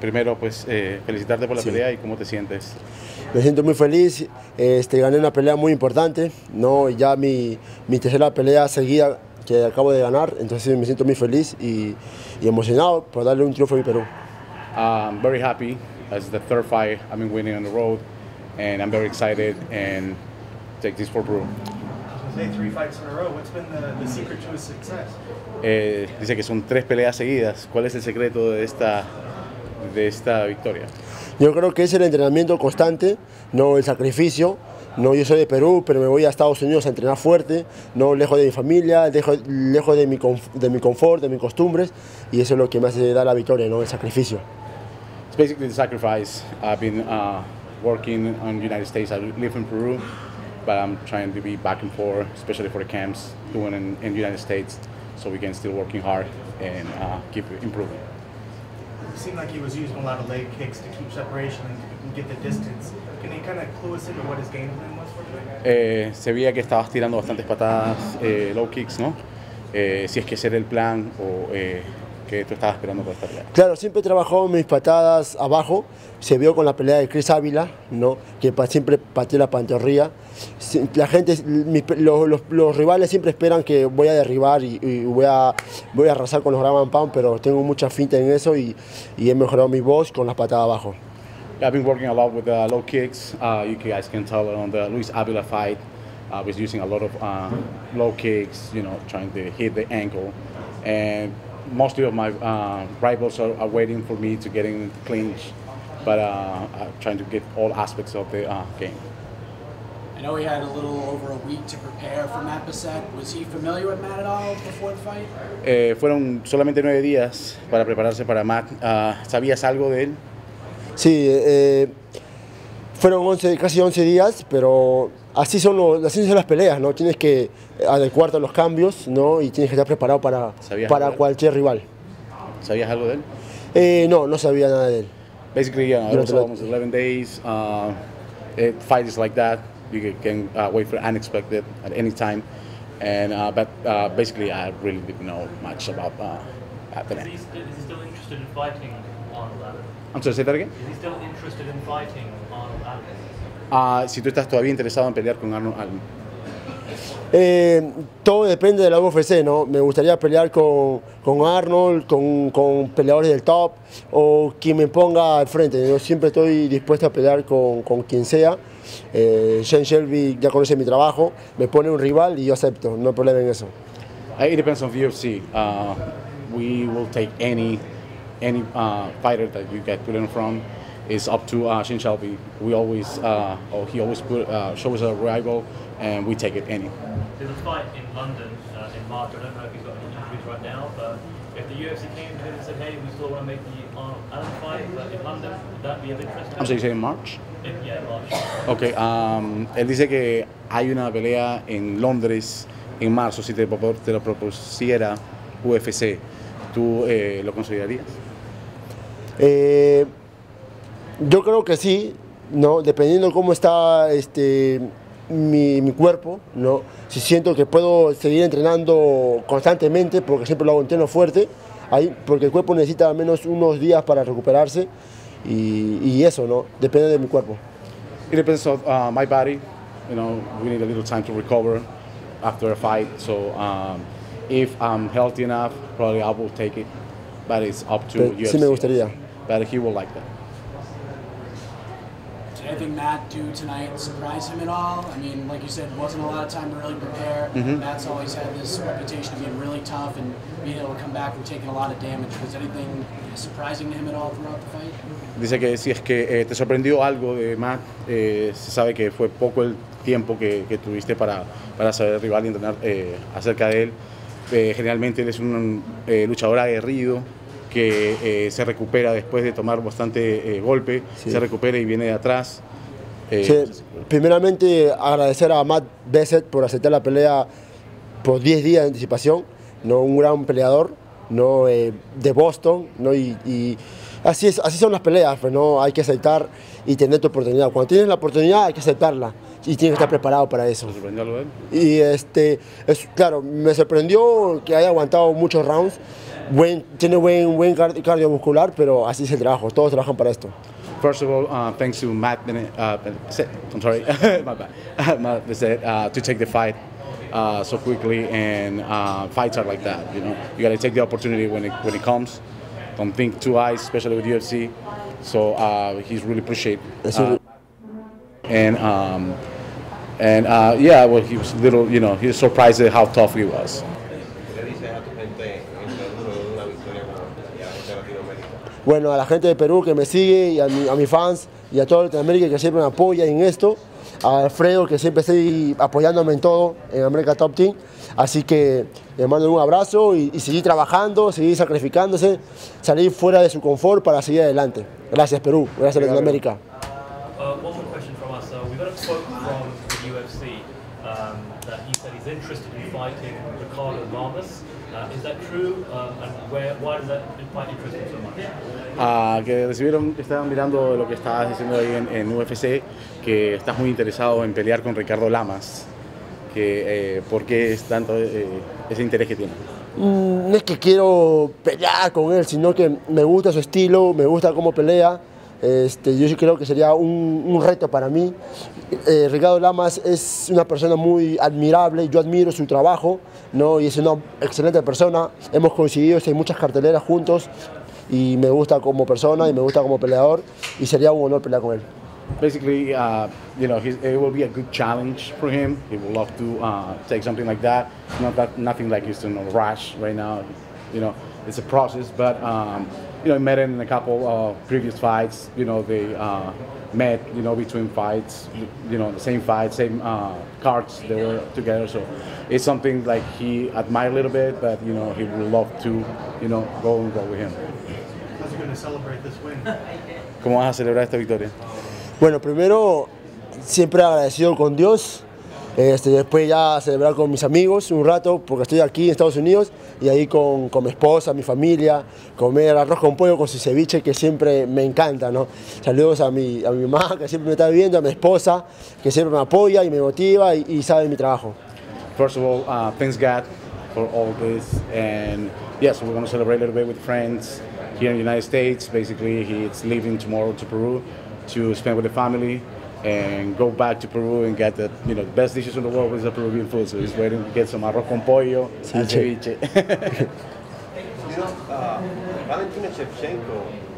Primero, pues, felicitarte por la pelea y cómo te sientes. Me siento muy feliz. Gané una pelea muy importante, ¿no? Ya mi tercera pelea seguida que acabo de ganar, entonces me siento muy feliz y emocionado por darle un triunfo a mi Perú. I'm very happy. As the third fight I've been winning on the road, and I'm very excited and take this for Peru. Say three fights in a row. What's been the secret to his success? Dice que son 3 peleas seguidas. ¿Cuál es el secreto de esta victoria? Yo creo que es el entrenamiento constante, no el sacrificio. No, yo soy de Perú, pero me voy a Estados Unidos a entrenar fuerte, no lejos de mi familia, lejos de mi confort, de mis costumbres, y eso es lo que me hace dar la victoria, no el sacrificio. It's basically the sacrifice. I've been working in the United States. I live in Peru, but I'm trying to be back and forth, especially for the camps, doing in the United States, so we can still working hard and keep improving. It seemed like he was using a lot of leg kicks to keep separation and get the distance. Can you kind of clue us into what his game plan was for today? Se veía que estabas tirando bastantes patadas, low kicks, ¿no? Si es que ese era el plan o que tú estabas esperando para esta pelea. Claro, siempre trabajó mis patadas abajo, se vio con la pelea de Chris Ávila, ¿no? Que siempre pateé la pantorrilla. La gente, los rivales siempre esperan que voy a derribar y voy a arrasar con los ground and pound, pero tengo mucha finta en eso y he mejorado mi voz con las patadas abajo. I've been working a lot with low kicks. You guys can tell on the Luis Ávila fight, I was using a lot of low kicks, you know, trying to hit the ankle. And mostly of my rivals are waiting for me to get in the clinch, but I'm trying to get all aspects of the game. I know he had a little over a week to prepare for Matt Bessette. Was he familiar with Matt at all before the fight? Fueron solamente 9 días para prepararse para Matt. ¿Sabías algo de él? Sí, fueron casi 11 días, pero así son las peleas, ¿no? Tienes que adecuarte a los cambios, ¿no? Y tienes que estar preparado para cualquier rival. ¿Sabías algo de él? No, no sabía nada de él. Basically, yeah, I was almost 11 days. Fight is like that. You can wait for unexpected at any time. And but basically, I really didn't know much about that. Is he still interested in fighting Arnold Allen? I'm sorry, say that again? Is he still interested in fighting Arnold Allen? Si tú estás todavía interesado en pelear con Arnold Allen. Todo depende de la UFC, ¿no? Me gustaría pelear con Arnold, con peleadores del top o quien me ponga al frente. Yo siempre estoy dispuesto a pelear con quien sea. Shane Shelby ya conoce mi trabajo, me pone un rival y yo acepto, no hay problema en eso. It depends on UFC. We will take any fighter that you get put in from. It's up to Shane Shelby. We always, he always shows a rival, and we take it any. There's a fight in London in March. I don't know if he's got any injuries right now, but if the UFC came to him and said, "Hey, we still want to make the Arnold Allen fight but in London," would that be of interest? I'm sorry, you say in March? Yeah, March. Okay. Él dice que hay una pelea en Londres en marzo. Si te lo propusiera UFC, ¿tú lo considerarías? Yo creo que sí, ¿no? Dependiendo de cómo está mi cuerpo, ¿no? Si siento que puedo seguir entrenando constantemente, porque siempre lo hago entreno fuerte, porque el cuerpo necesita al menos unos días para recuperarse y eso, ¿no? Depende de mi cuerpo. It depends on my body, you know, we need a little time to recover after a fight, so if I'm healthy enough, probably I will take it, but it's up to UFC. Sí me gustaría. But he will like that. Did anything Matt do tonight surprise him at all? I mean, like you said, wasn't a lot of time to really prepare. Matt's always had this reputation of being really tough and being able to come back from taking a lot of damage. Was anything surprising to him at all throughout the fight? Dice que si es que te sorprendió algo de Matt, se sabe que fue poco el tiempo que tuviste para saber rival y entrenar acerca de él. Generalmente él es un luchador aguerrido, que se recupera después de tomar bastante golpe, se recupera y viene de atrás. Sí. Primeramente agradecer a Matt Bessette por aceptar la pelea por 10 días de anticipación, ¿no? Un gran peleador, ¿no? De Boston, ¿no? Y así son las peleas, ¿no? Hay que aceptar y tener tu oportunidad. Cuando tienes la oportunidad hay que aceptarla, y tiene que estar preparado para eso. ¿Te sorprendió algo de él? Y claro, me sorprendió que haya aguantado muchos rounds. Tiene buen cardio muscular, pero así es el trabajo. Todos trabajan para esto. First of all, thanks to Matt Bessette, I'm sorry, my bad, Matt Bessette, to take the fight so quickly, and fights are like that, you know. You gotta take the opportunity when it comes. Don't think twice, especially with UFC. So he's really appreciate. Yeah, well, he was little, you know, he was surprised at how tough he was. Bueno, a la gente de Perú que me sigue, y a mis fans, y a toda Latinoamérica que siempre me apoya en esto, a Alfredo que siempre está apoyándome en todo, en América Top Team. Así que les mando un abrazo y seguir trabajando, seguir sacrificándose, salir fuera de su confort para seguir adelante. Gracias Perú, gracias Latinoamérica. One more question from us. We got a quote from the UFC that he said he's interested in fighting Ricardo Lamas. Is that true? And why does that fight interest you so much? Que recibieron, estaban mirando lo que estabas diciendo ahí en UFC, que estás muy interesado en pelear con Ricardo Lamas. Que, ¿por qué es tanto ese interés que tiene? No es que quiero pelear con él, sino que me gusta su estilo, me gusta cómo pelea. Yo creo que sería un reto para mí. Ricardo Lamas es una persona muy admirable, yo admiro su trabajo, ¿no? Y es una excelente persona, hemos coincidido en muchas carteleras juntos y me gusta como persona y me gusta como peleador y sería un honor pelear con él. Basically, you know, it will be a good challenge for him. He would love to take something like that. Nothing like he's in a rush right now. You know, it's a process, but you know, I met him in a couple of previous fights. You know, they met, you know, between fights. You know, the same fight, same cards. They were together, so it's something like he admired a little bit. But you know, he would love to, you know, go with him. How's he going to celebrate this win? ¿Cómo vas a celebrar esta victoria? Bueno, primero siempre agradecido con Dios. Después ya celebrar con mis amigos un rato, porque estoy aquí en Estados Unidos y ahí con mi esposa, mi familia, comer arroz con pollo con su ceviche que siempre me encanta, ¿no? Saludos a mi mamá que siempre me está viendo, a mi esposa que siempre me apoya y me motiva y sabe mi trabajo. First of all, thanks God for all this, and yes, we're going to celebrate a little bit with friends here in the United States. Basically, he's leaving tomorrow to Peru to spend with the family. And go back to Peru and get the, you know, the best dishes in the world with the Peruvian food. So he's waiting to get some arroz con pollo, ceviche. You know, Valentina Shevchenko